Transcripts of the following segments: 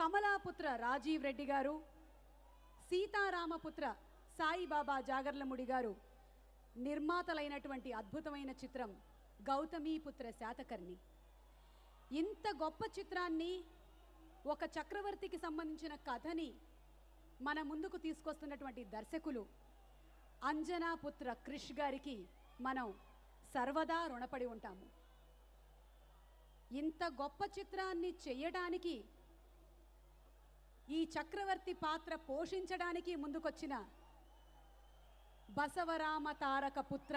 Kamalaputra Rajiv Reddy Garu, Sita Ramaputra Sai Baba Jagarlamudi Garu, Nirmatalainatuvanti Adbhutamaina Chitram, Gautamiputra Satakarni. Inta Goppa Chitranni, Oka Chakravartiki Sambandhinchina Kathani, Mana Munduku Teesukostunnatuvanti Darshakulu, Anjana Putra Krish Gariki, Manam Sarvada Runapadi Untamu. ఇంత గొప్ప చిత్రాన్ని చేయడానికి ఈ చక్రవర్తి పాత్ర పోషించడానికి ముందుకొచ్చిన బసవరామతారకపుత్ర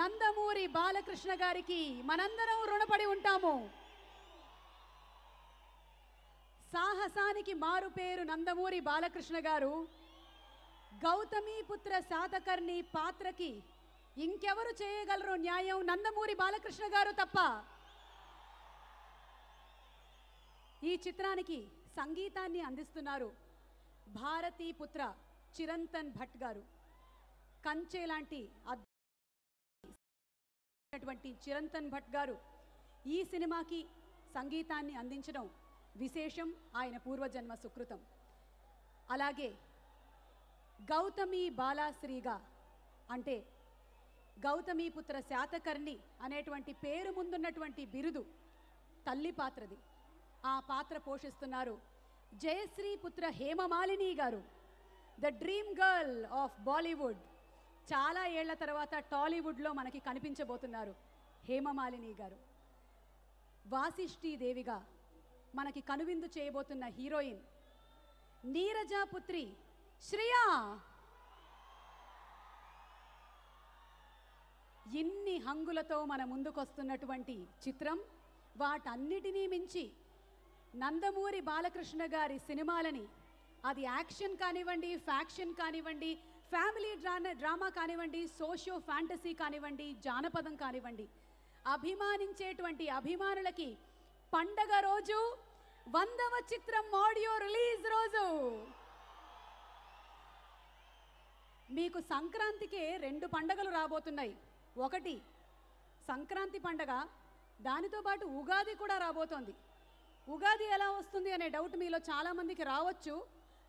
నందమూరి బాలకృష్ణ గారికి మనందరం రుణపడి ఉంటాము. సాహసానికి మారుపేరు నందమూరి బాలకృష్ణ గారు గౌతమిపుత్ర సాతకర్ణి పాత్రకి ఇంకెవరు చేయగలరు న్యాయం నందమూరి బాలకృష్ణ గారు తప్ప. ఈ చిత్రానికి సంగీతాన్ని అందిస్తున్నారు భారతీ పుత్ర చిరంతన్ భట్ గారు. కంచే లాంటి అద్భుతమైనటువంటి చిరంతన్ భట్ గారు ఈ సినిమాకి సంగీతాన్ని అందించడం విశేషం, ఆయన పూర్వజన్మ సుకృతం. అలాగే గౌతమి బాలాశ్రీగా అంటే గౌతమిపుత్ర శాతకర్ణి అనేటువంటి పేరు ముందున్నటువంటి బిరుదు తల్లి పాత్రది. ఆ పాత్ర పోషిస్తున్నారు జయశ్రీ పుత్ర హేమ మాలిని గారు, the dream girl of Bollywood. చాలా ఏళ్ల తర్వాత టాలీవుడ్లో మనకి కనిపించబోతున్నారు హేమ మాలిని గారు. వాసిష్ఠీ దేవిగా మనకి కనువిందు చేయబోతున్న హీరోయిన్ నీరజ పుత్రి శ్రియా. ఇన్ని హంగులతో మన ముందుకొస్తున్నటువంటి చిత్రం, వాటన్నిటినీ మించి నందమూరి బాలకృష్ణ గారి సినిమాలని, అది యాక్షన్ కానివ్వండి, ఫ్యాక్షన్ కానివ్వండి, ఫ్యామిలీ డ్రామా కానివ్వండి, సోషియో ఫ్యాంటసీ కానివ్వండి, జానపదం కానివ్వండి, అభిమానించేటువంటి అభిమానులకి పండగ రోజు 100వ చిత్రం ఆడియో రిలీజ్ రోజు. మీకు సంక్రాంతికే 2 పండగలు రాబోతున్నాయి. ఒకటి సంక్రాంతి పండగ, దానితో పాటు ఉగాది కూడా రాబోతోంది. ఉగాది ఎలా వస్తుంది అనే డౌట్ మీలో చాలామందికి రావచ్చు,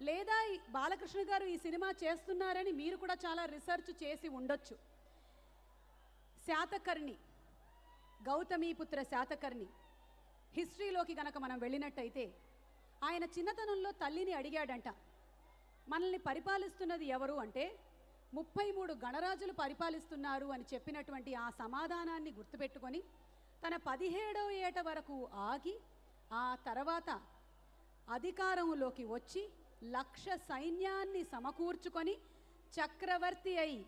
లేదా బాలకృష్ణ గారు ఈ సినిమా చేస్తున్నారని మీరు కూడా చాలా రీసెర్చ్ చేసి ఉండొచ్చు. శాతకర్ణి, గౌతమిపుత్ర శాతకర్ణి హిస్టరీలోకి గనక మనం వెళ్ళినట్టయితే ఆయన చిన్నతనంలో తల్లిని అడిగాడంట, మనల్ని పరిపాలిస్తున్నది ఎవరు అంటే 33 గణరాజులు పరిపాలిస్తున్నారు అని చెప్పినటువంటి ఆ సమాధానాన్ని గుర్తుపెట్టుకొని తన 17వ ఏట వరకు ఆగి ఆ తర్వాత అధికారంలోకి వచ్చి 1,00,000 సైన్యాన్ని సమకూర్చుకొని చక్రవర్తి అయి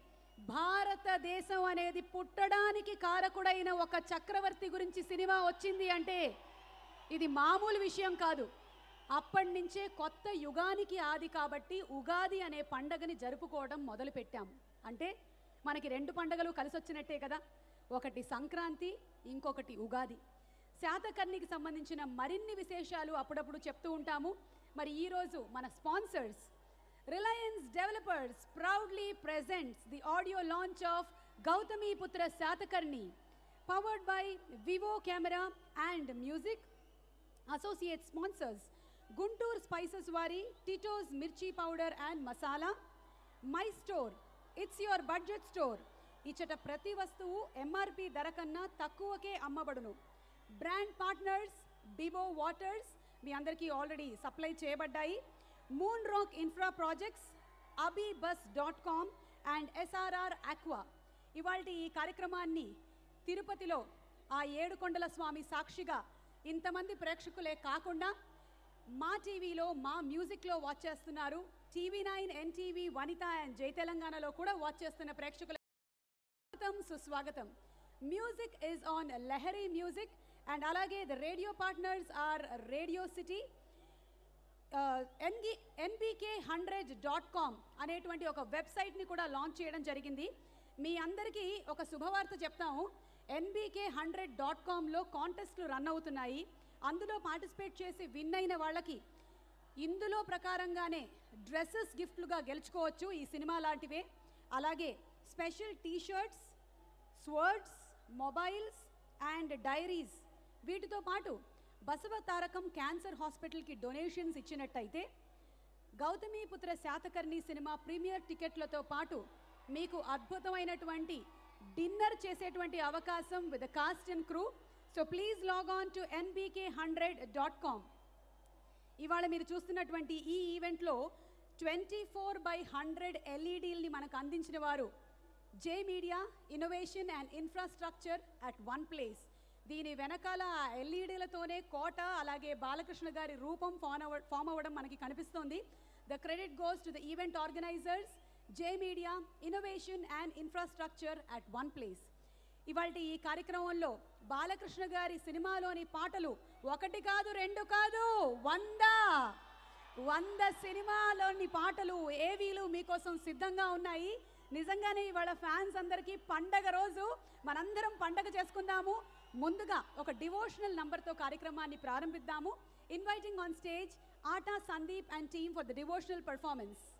భారతదేశం అనేది పుట్టడానికి కారకుడైన ఒక చక్రవర్తి గురించి సినిమా వచ్చింది అంటే ఇది మామూలు విషయం కాదు. అప్పటి నుంచే కొత్త యుగానికి ఆది కాబట్టి ఉగాది అనే పండగని జరుపుకోవడం మొదలుపెట్టాము. అంటే మనకి 2 పండగలు కలిసొచ్చినట్టే కదా, ఒకటి సంక్రాంతి, ఇంకొకటి ఉగాది. శాతకర్ణికి సంబంధించిన మరిన్ని విశేషాలు అప్పుడప్పుడు చెప్తూ ఉంటాము. మరి ఈరోజు మన sponsors Reliance developers proudly presents the audio launch of Gautamiputra Satakarni, powered by Vivo camera and music. Associate sponsors Guntur spices వారి టిటోస్ మిర్చి powder and masala, my store, it's your budget store. ఇచ్చట ప్రతి వస్తువు ఎంఆర్పి ధర కన్నా తక్కువకే అమ్మబడును. బ్రాండ్ పార్ట్నర్స్ బిబో వాటర్స్, మీ అందరికీ ఆల్రెడీ సప్లై చేయబడ్డాయి. Moonrock infra projects, Abibus.com and SRR Aqua. ఇవాళ ఈ కార్యక్రమాన్ని తిరుపతిలో ఆ 7 కొండల స్వామి సాక్షిగా ఇంతమంది ప్రేక్షకులే కాకుండా మా టీవీలో, మా మ్యూజిక్లో వాచ్ చేస్తున్నారు, TV9, NTV, Vanitha and Jai తెలంగాణలో కూడా వాచ్ చేస్తున్న ప్రేక్షకుల సుస్వాగతం. Music is on Lahari music and అలాగే the radio partners are Radio City, NBK100.com అనేటువంటి ఒక వెబ్సైట్ని కూడా లాంచ్ చేయడం జరిగింది. మీ అందరికీ ఒక శుభవార్త చెప్తాము, NBK100.comలో కాంటెస్ట్లు రన్ అవుతున్నాయి. అందులో పార్టిసిపేట్ చేసి విన్ అయిన వాళ్ళకి ఇందులో ప్రకారంగానే డ్రెస్సెస్ గిఫ్ట్లుగా గెలుచుకోవచ్చు, ఈ సినిమా లాంటివే. అలాగే special t-shirts, swords, mobiles and diaries, వీటితో పాటు Basavatarakam Cancer Hospital ki donations ichinattaite Gautamiputra Satakarni cinema premier ticketlato paatu meeku adbhutamainatuvanti dinner chesetvanti avakasam with the cast and crew. So please log on to NBK100.com. ఇవాళ మీరు చూస్తున్నటువంటి ఈ event లో 24/100 LEDల్ని మనకు అందించిన వారు J Media Innovation and Infrastructure at one place. దీని వెనకాల ఎల్ఈడీలతోనే కోట అలాగే బాలకృష్ణ గారి రూపం ఫామ్ అవ్వడం మనకి కనిపిస్తోంది. The credit goes to the event organizers, J Media Innovation and Infrastructure at one place. ఇవాల్టి ఈ కార్యక్రమంలో బాలకృష్ణ గారి సినిమాలోని పాటలు ఒకటి కాదు రెండు కాదు 100 సినిమాలోని పాటలు ఏవీలు మీకోసం సిద్ధంగా ఉన్నాయి. నిజంగానే ఇవాళ ఫ్యాన్స్ అందరికీ పండగ రోజు మనందరం పండగ చేసుకుందాము. ముందుగా ఒక డివోషనల్ నంబర్ తో కార్యక్రమాన్ని ప్రారంభిద్దాము. Inviting on stage Aata, Sandeep and team for the devotional performance.